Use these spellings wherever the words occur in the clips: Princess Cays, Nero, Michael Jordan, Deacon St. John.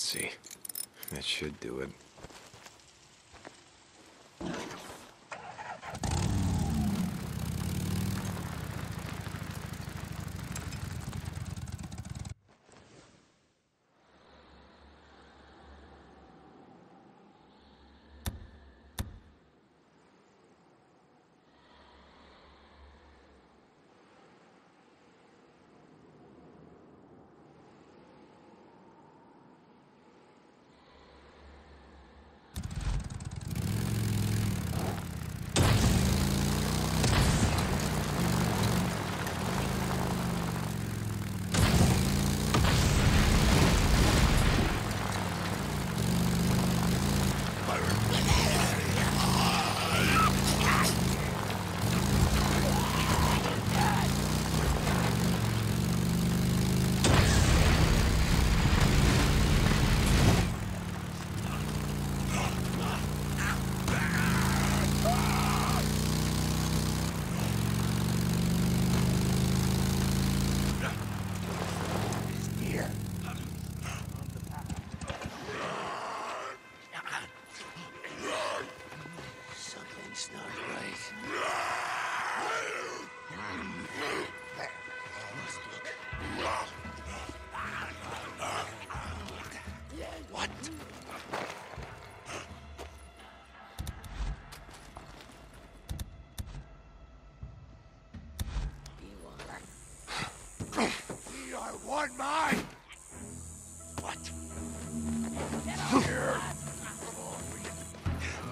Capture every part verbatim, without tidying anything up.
Let's see. That should do it. What mine? What? Here.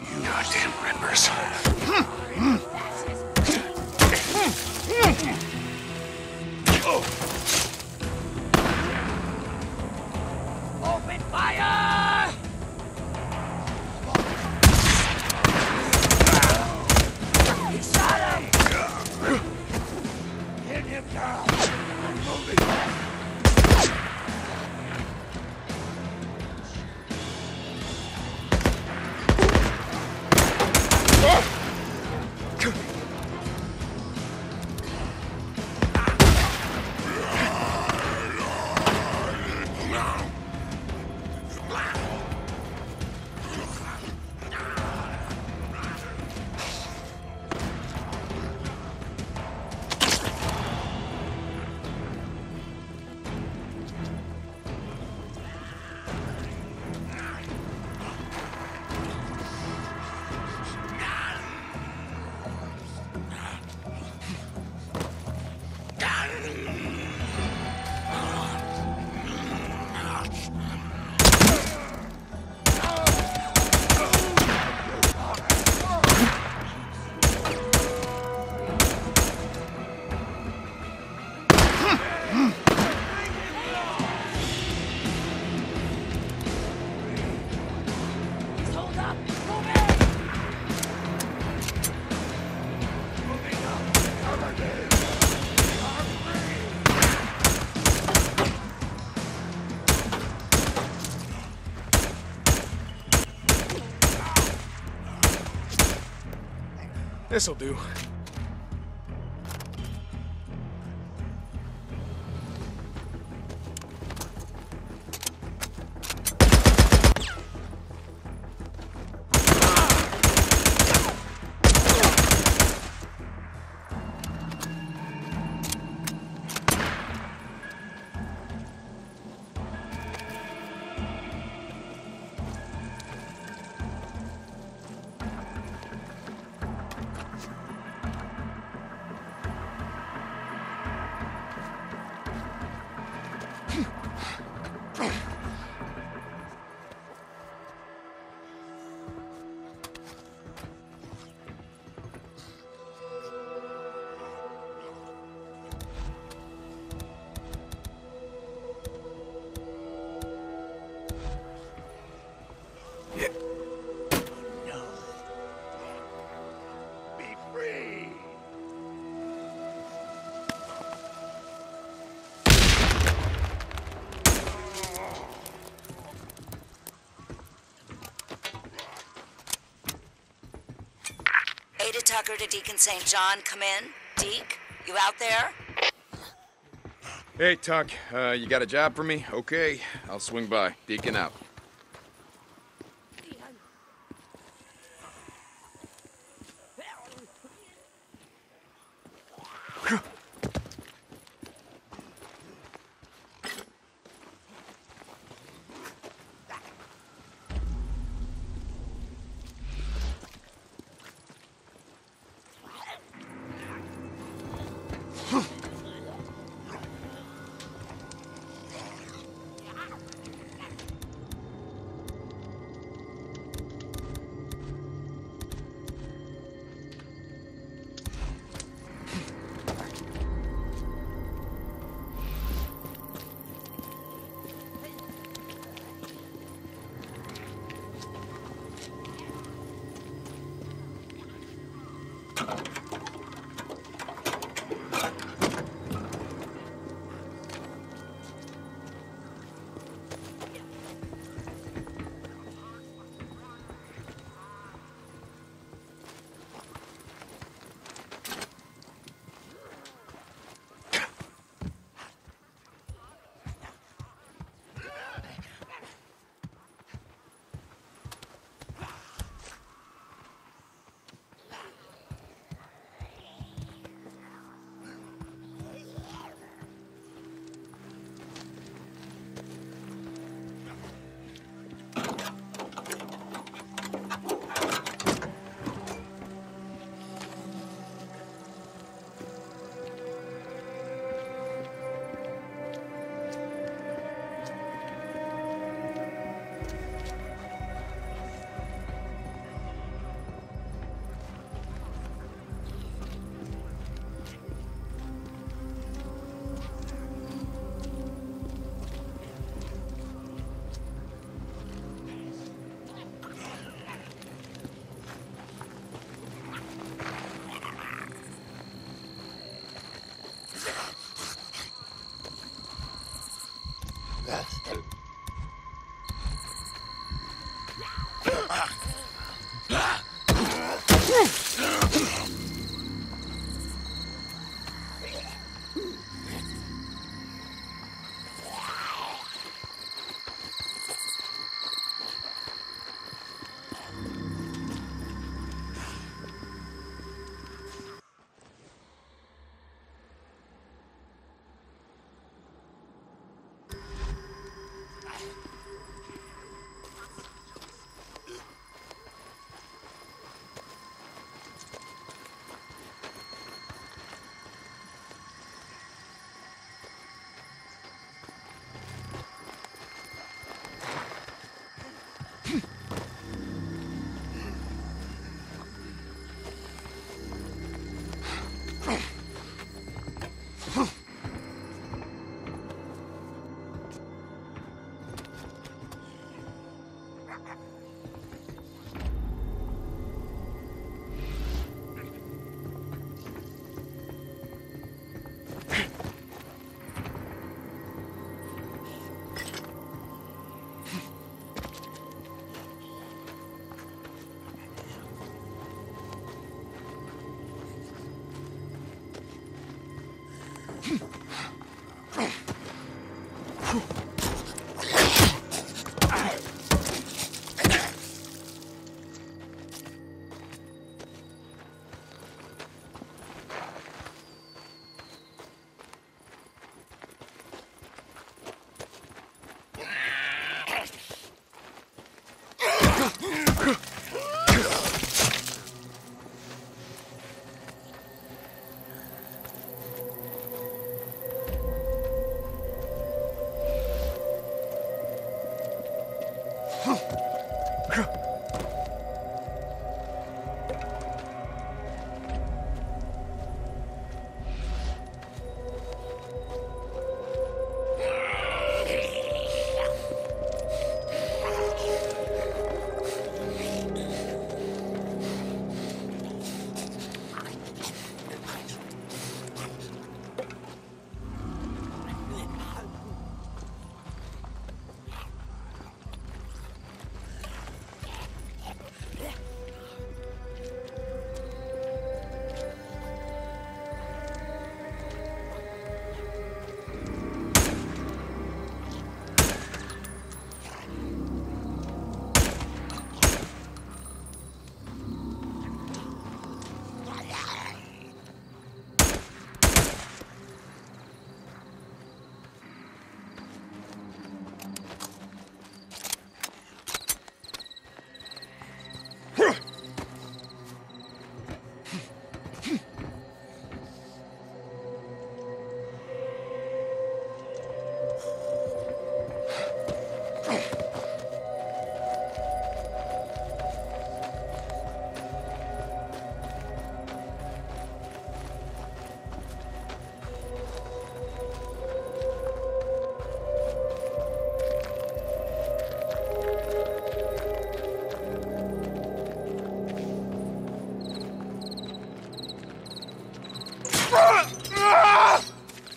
You goddamn members. Open fire! He shot him! Hit him down! I'm moving. This'll do. Tucker to Deacon Saint John, come in. Deke, you out there? Hey, Tuck, uh, you got a job for me? Okay, I'll swing by. Deacon out.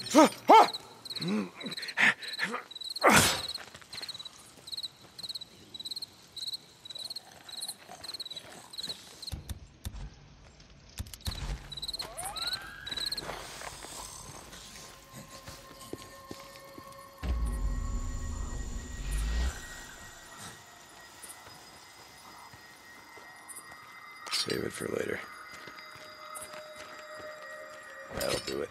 Save it for later. That'll do it.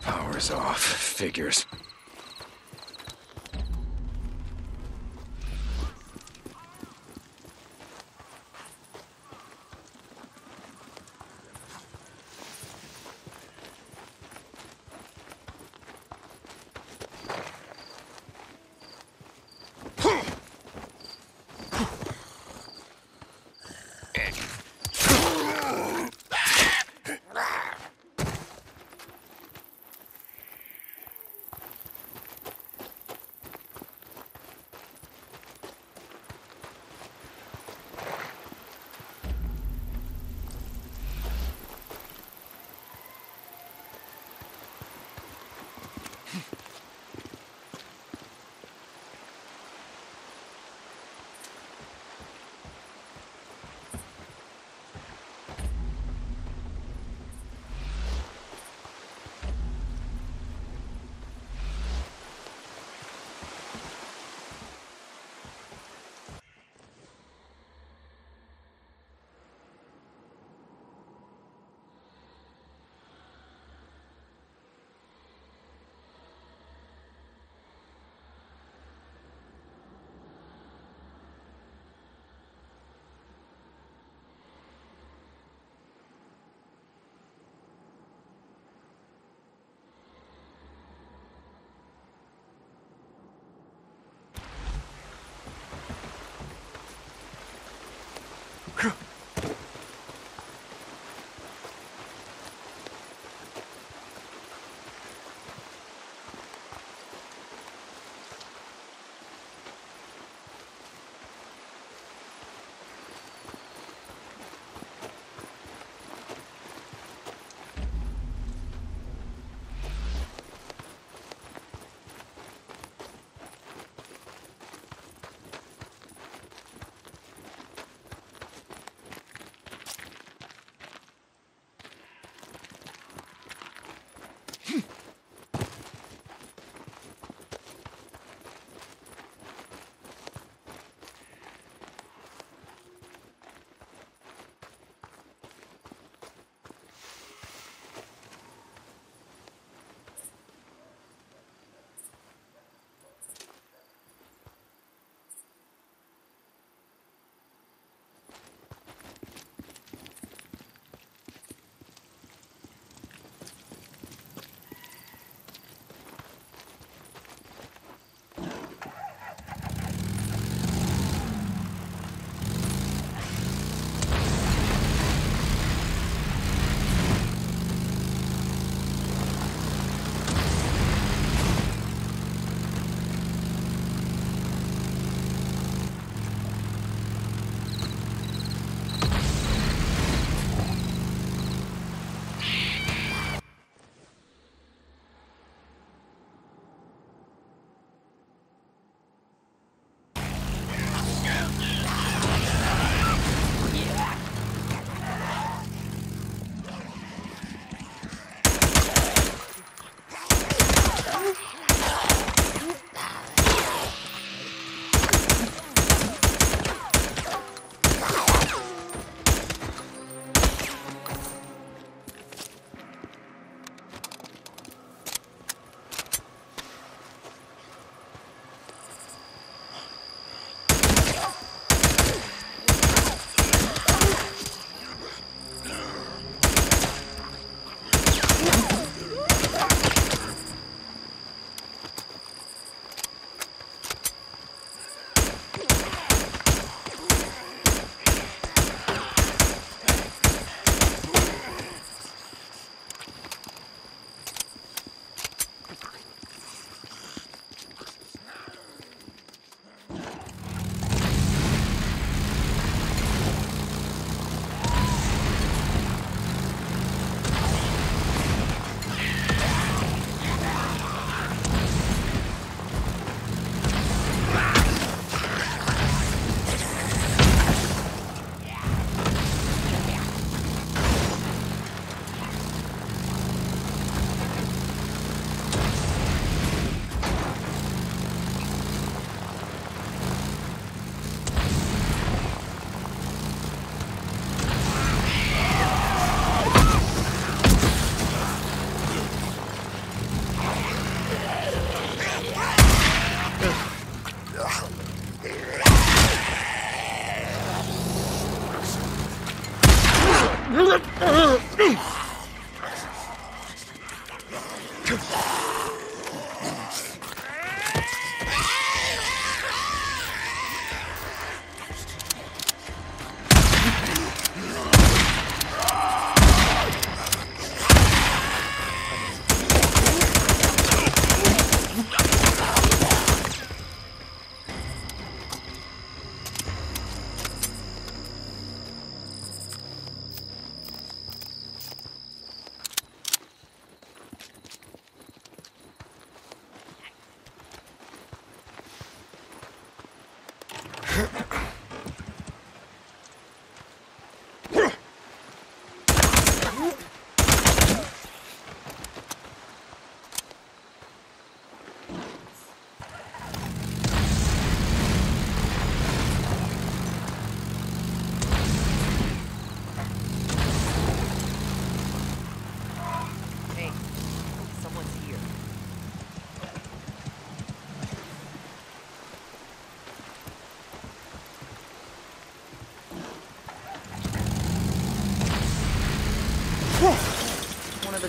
Power's off, figures.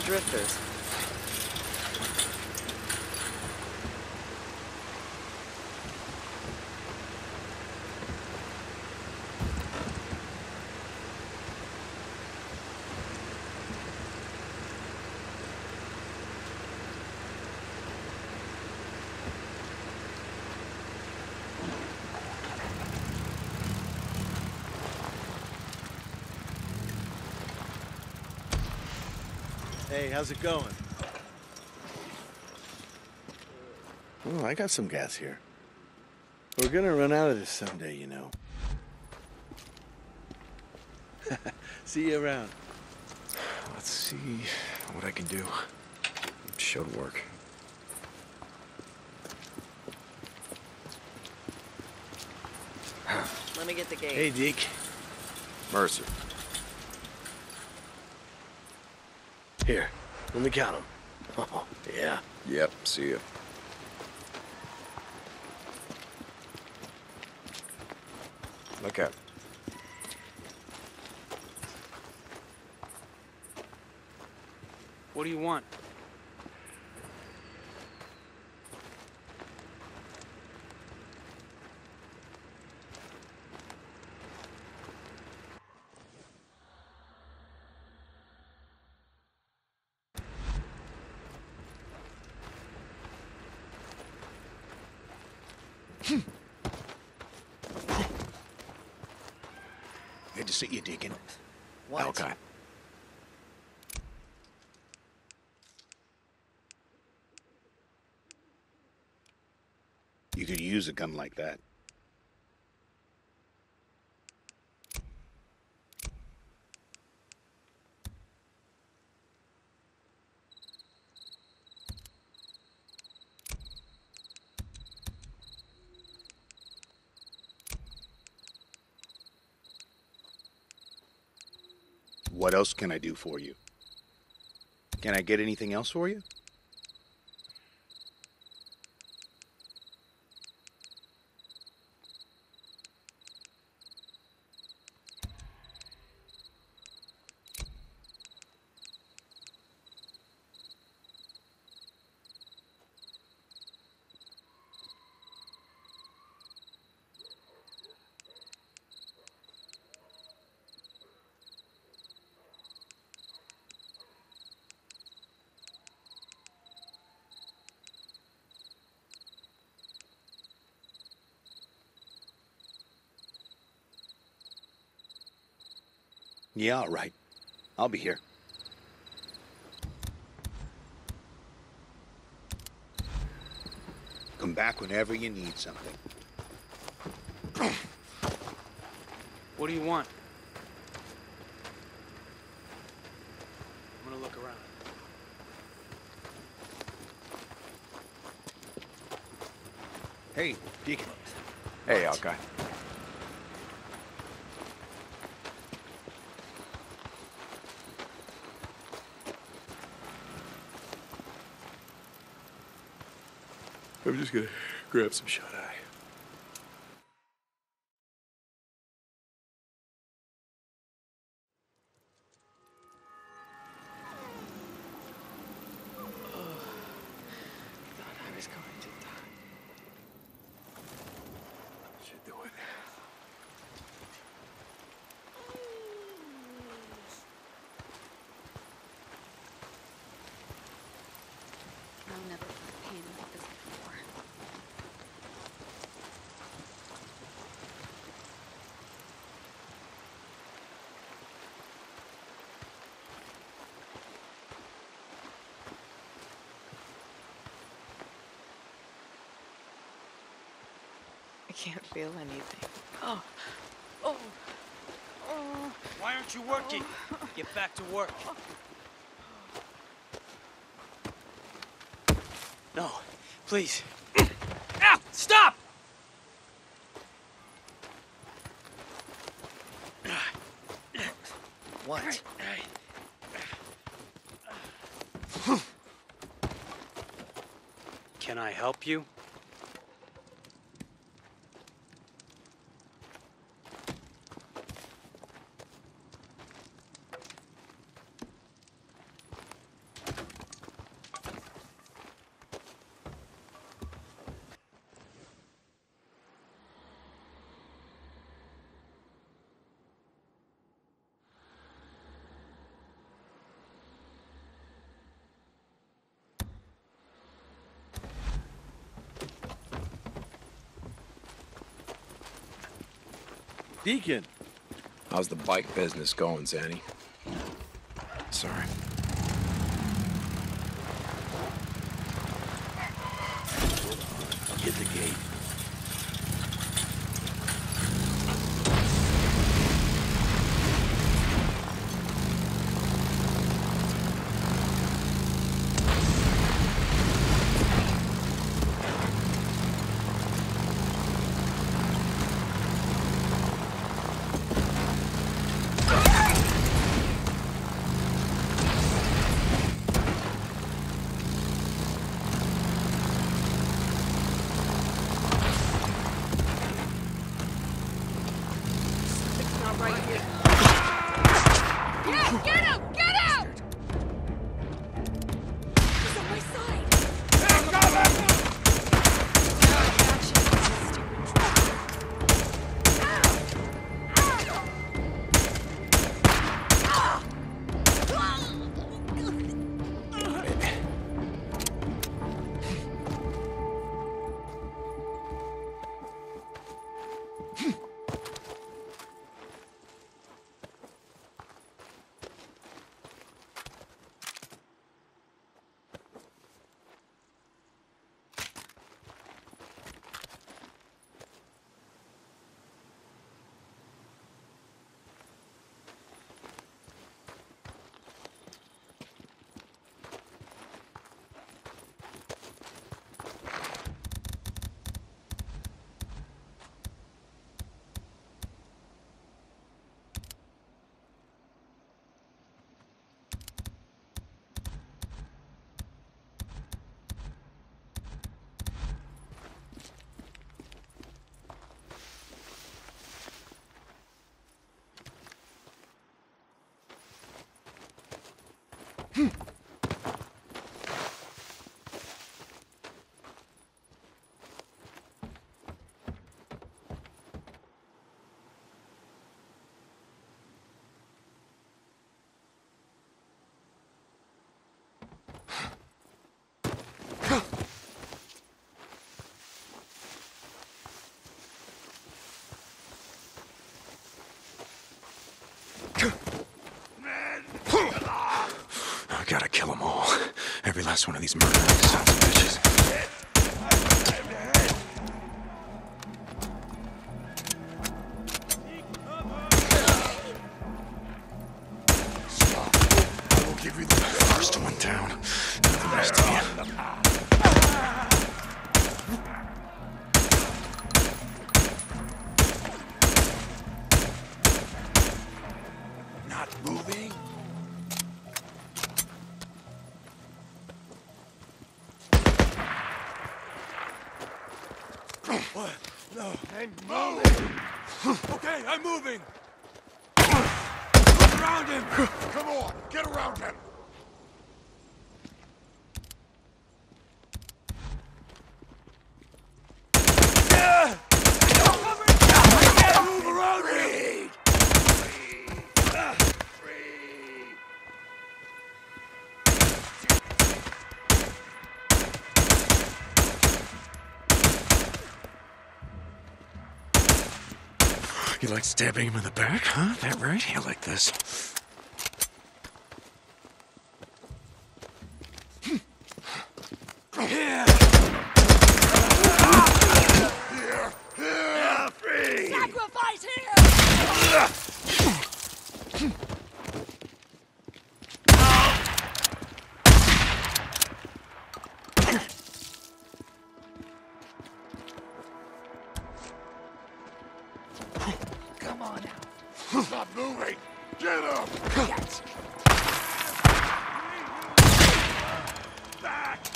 Drifters. Hey, how's it going? Well, I got some gas here. We're gonna run out of this someday, you know. See you around. Let's see what I can do. It should work. Let me get the gate. Hey, Deke. Mercer. Here, let me count them. Oh, yeah. Yep, see ya. Look out. What do you want? Good to see you, Deacon. What? Okay. You could use a gun like that. What else can I do for you? Can I get anything else for you? Yeah, all right. I'll be here. Come back whenever you need something. What do you want? I'm gonna look around. Hey, Deacon. Hey, Alki. I'm just gonna grab some shot eye. Ugh. I'll never feel the pain of this before. I can't feel anything. Oh, oh, oh. Why aren't you working? Oh. Get back to work. Oh. No, please. Ow! Stop! What? Can I help you? Deacon! How's the bike business going, Zanny? Sorry. Get the gate. Gotta kill them all. Every last one of these murdering sons of bitches. Moving! Get around him! Come on, get around him! You like stabbing him in the back, huh? That right? Yeah, like this. Yeah. Here, here. Free. Sacrifice here. Come on now. Stop moving. Get up. Yes. Back.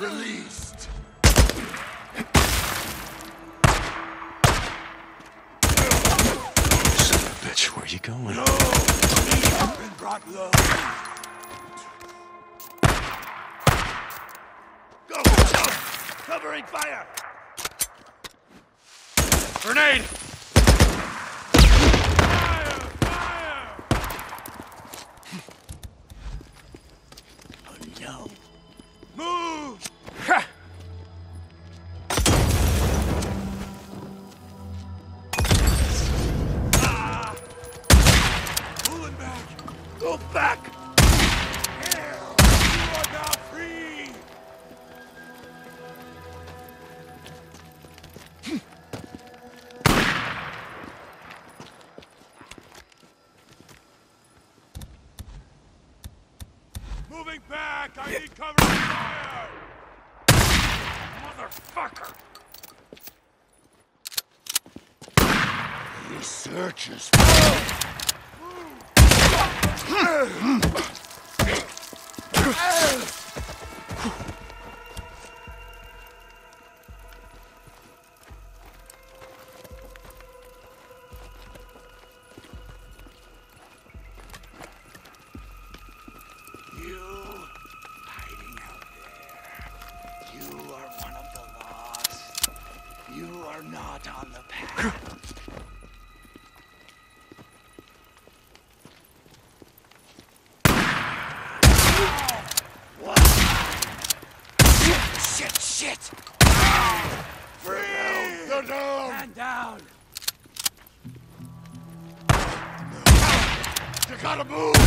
Released. Son of a bitch, where you going? No. I've been brought low. Go. Covering fire. Grenade. Fire. Fire. Oh no. Move. Ha! Ah! Pulling back! Go back! Here! You are now free! Moving back! I need cover and fire! Motherfucker! He searches. Not on the path. What? Shit, shit! Ah! Free! You're down! Man down! You gotta move! Ah!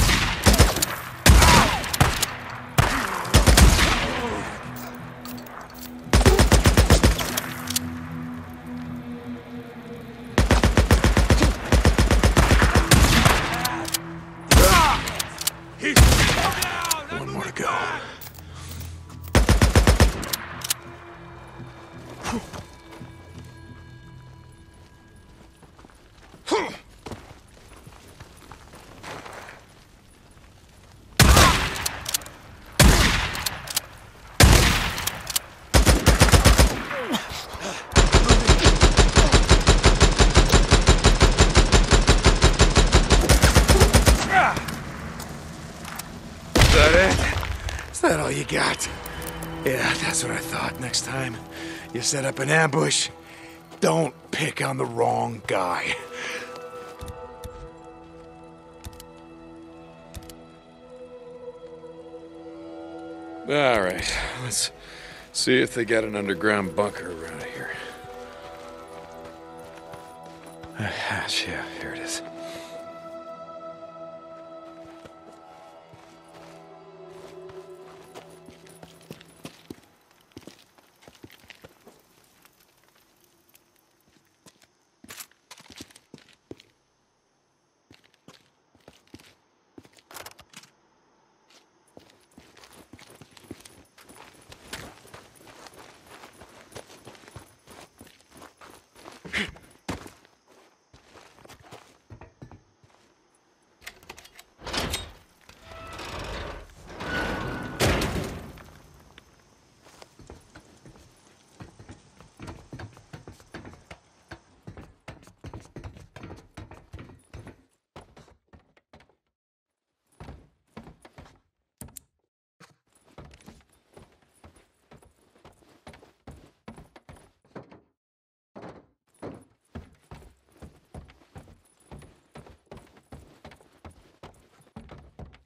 You got. Yeah, that's what I thought. Next time you set up an ambush, don't pick on the wrong guy. All right, let's see if they got an underground bunker around here. A hatch, yeah, here it is.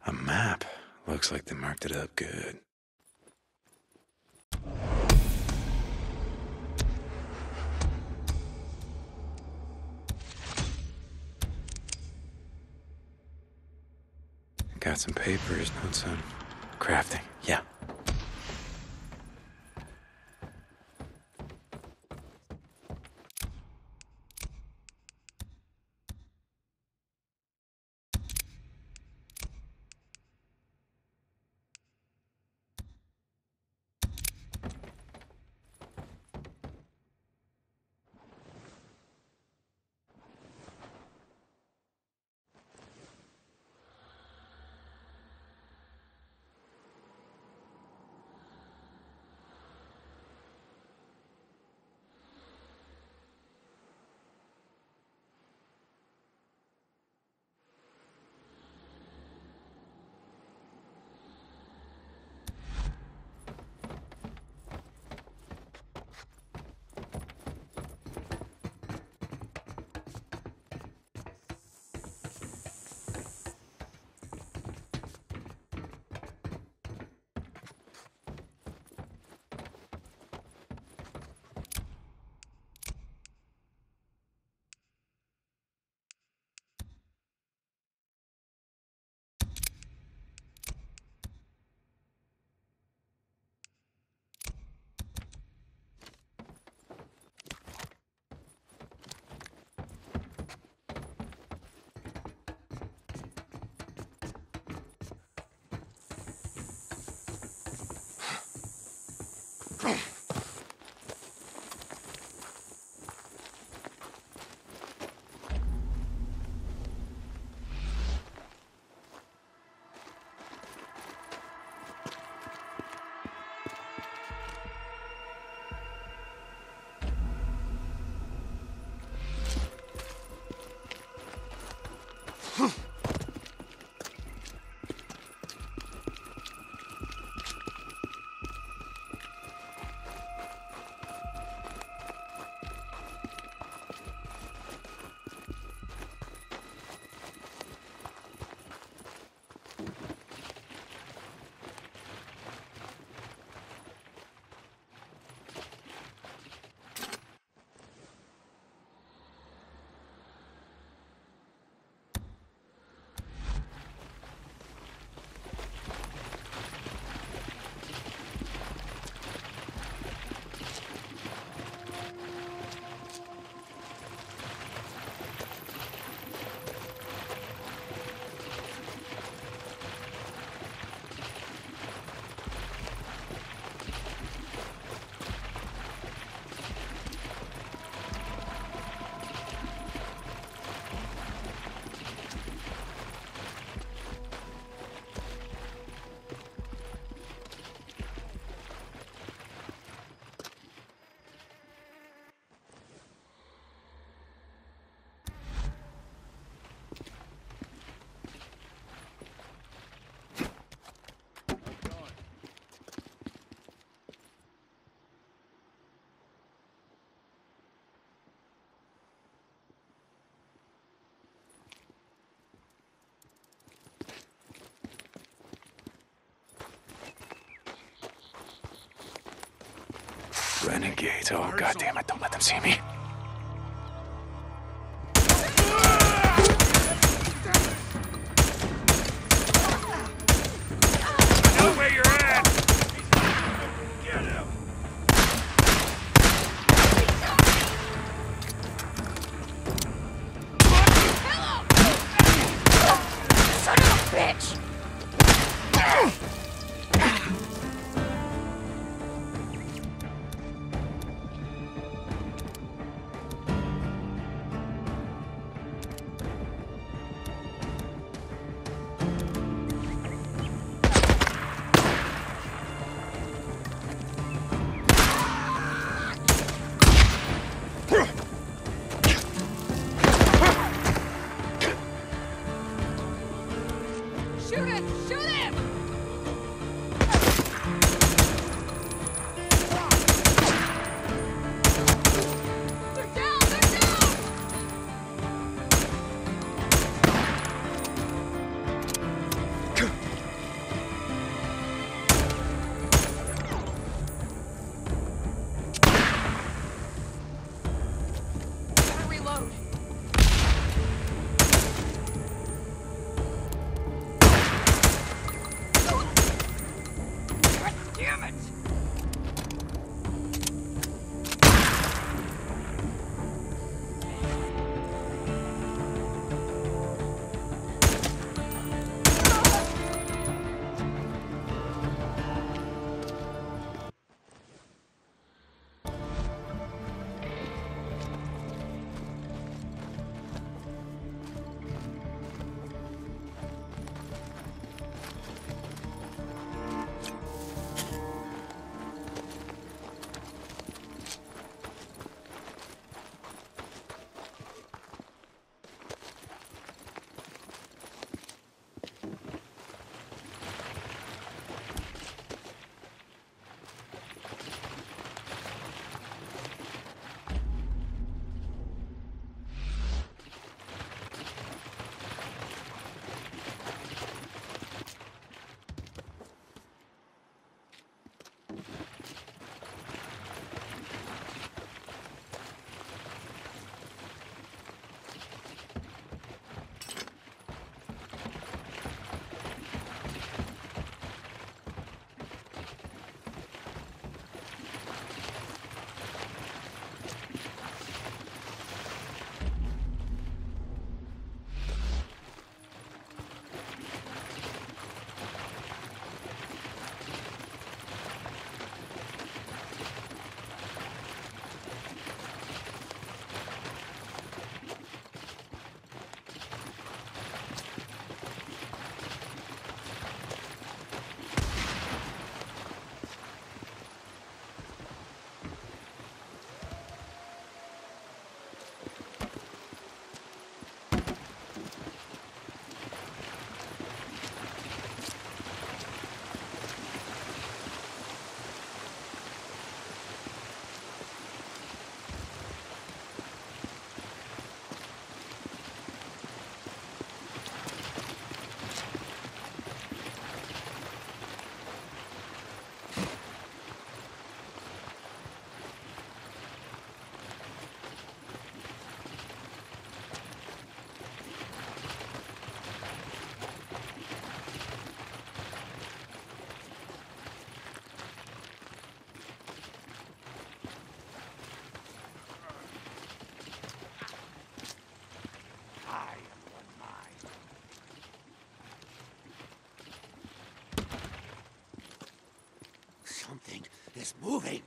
A map. Looks like they marked it up good. got some papers, notes on crafting. Yeah. Renegades, oh god damn it, don't let them see me. moving.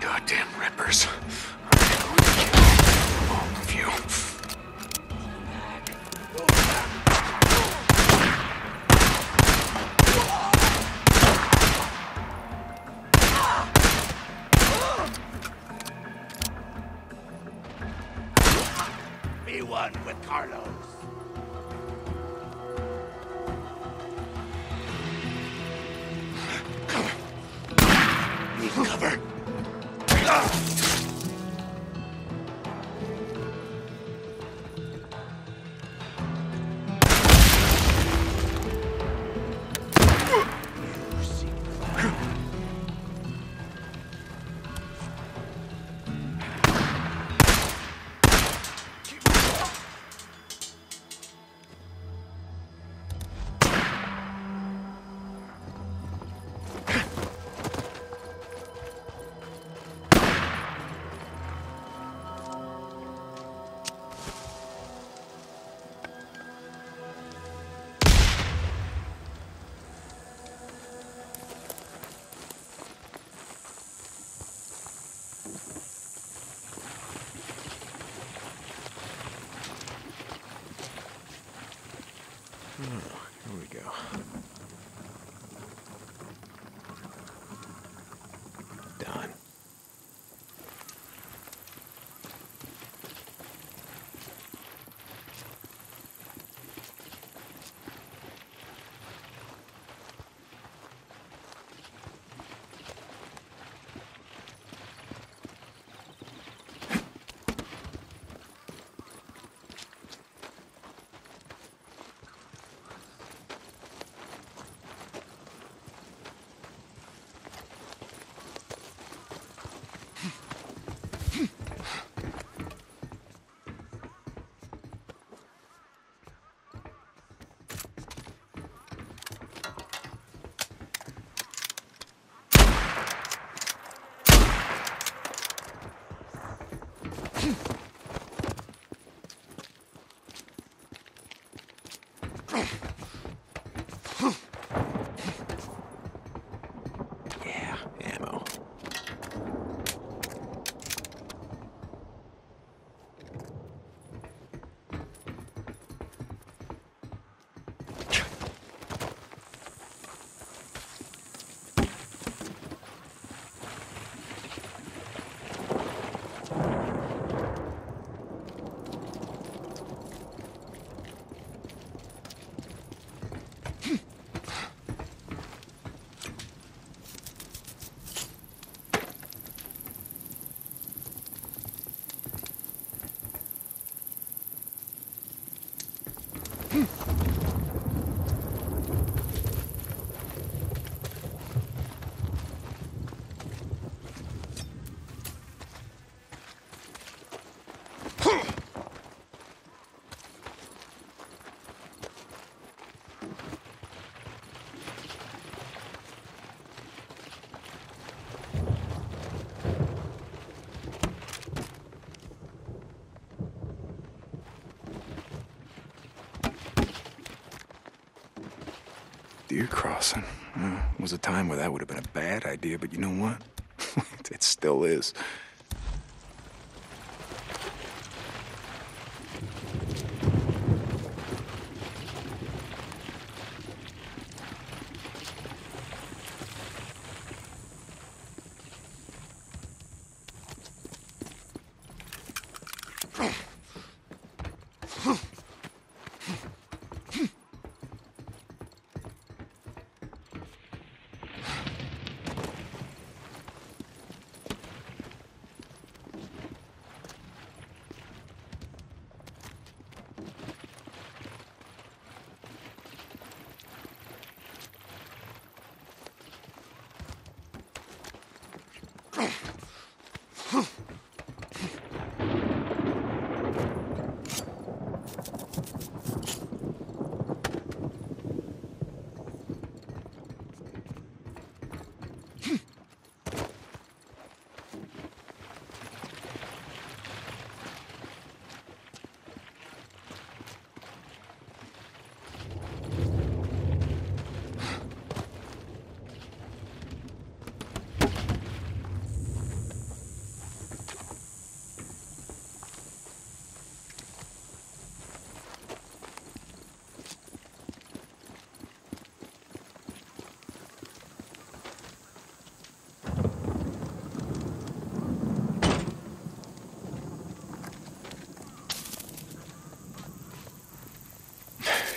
Goddamn rippers. All of you. Be one with Carlos. Need cover. Deer crossing. Uh, was a time where that would have been a bad idea, but you know what? It still is.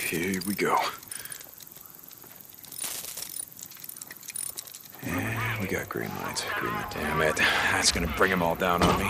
Here we go. Yeah, we got green lights. Green light. Damn it. That's gonna bring them all down on me.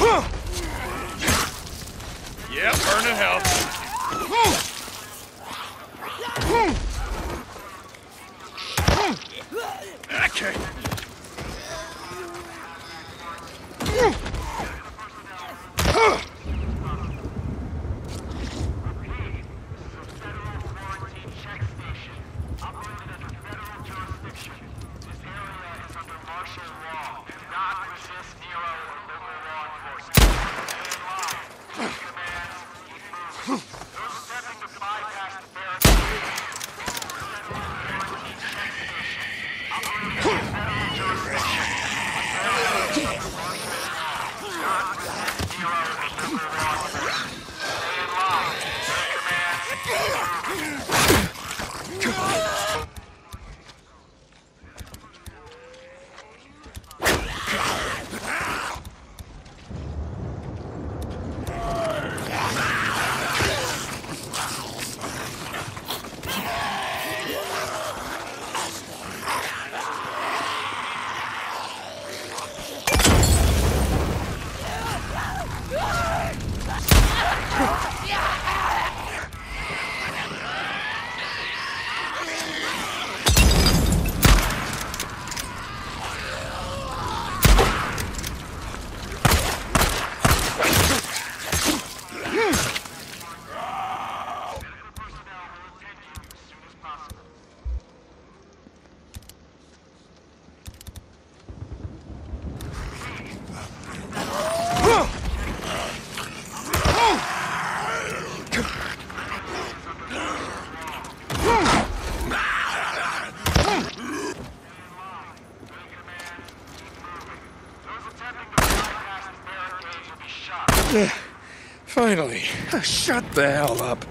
Huh! Uh, finally, shut the hell up.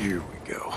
Here we go.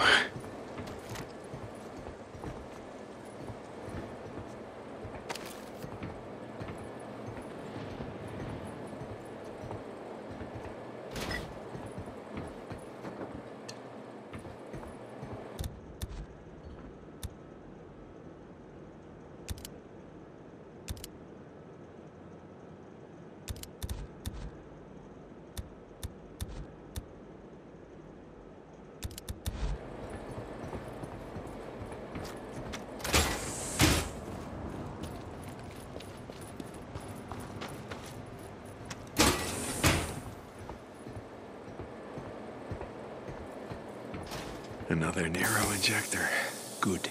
Another Nero injector. Good.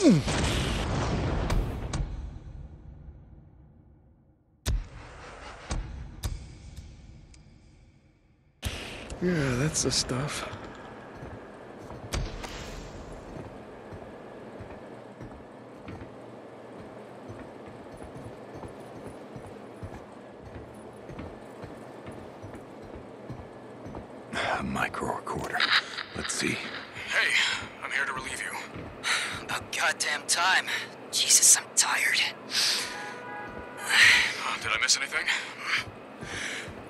Mm. Yeah, that's the stuff. A micro recorder. Let's see. Hey, I'm here to relieve you. About goddamn time. Jesus, I'm tired. Uh, did I miss anything?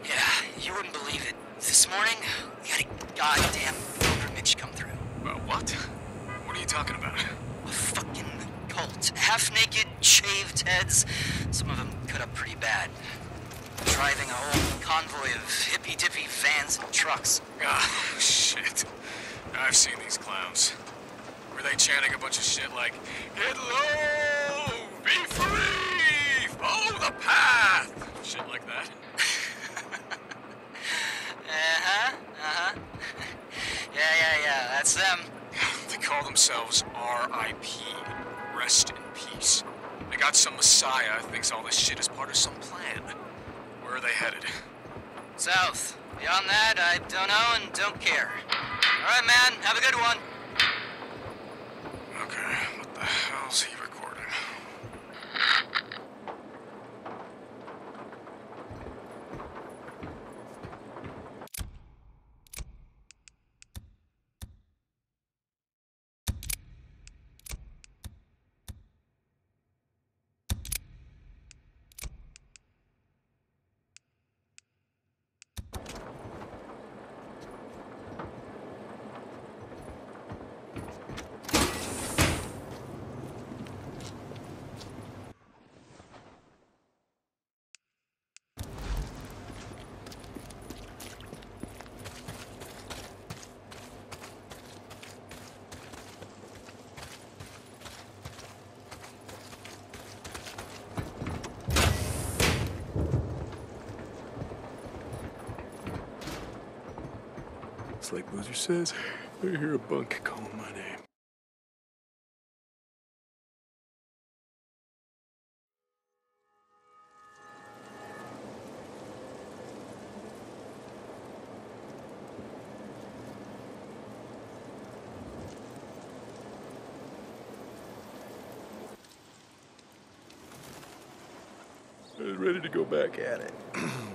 Yeah, you wouldn't believe it. This morning, we had a goddamn pilgrimage come through. Uh, what? What are you talking about? A fucking cult. Half-naked, shaved heads. Some of them cut up pretty bad. Driving a whole convoy of hippy-dippy vans and trucks. Oh, shit. I've seen these clowns. Were they chanting a bunch of shit like, "Get low! Be free! Follow the path!" Shit like that. uh-huh, uh-huh. yeah, yeah, yeah, that's them. They call themselves R I P. Rest in peace. They got some messiah who thinks all this shit is part of some plan. Where are they headed? South. Beyond that, I don't know and don't care. All right, man. Have a good one. Okay. What the hell's he recording? Like Loser says, I hear a bunk calling my name. I was ready to go back at it.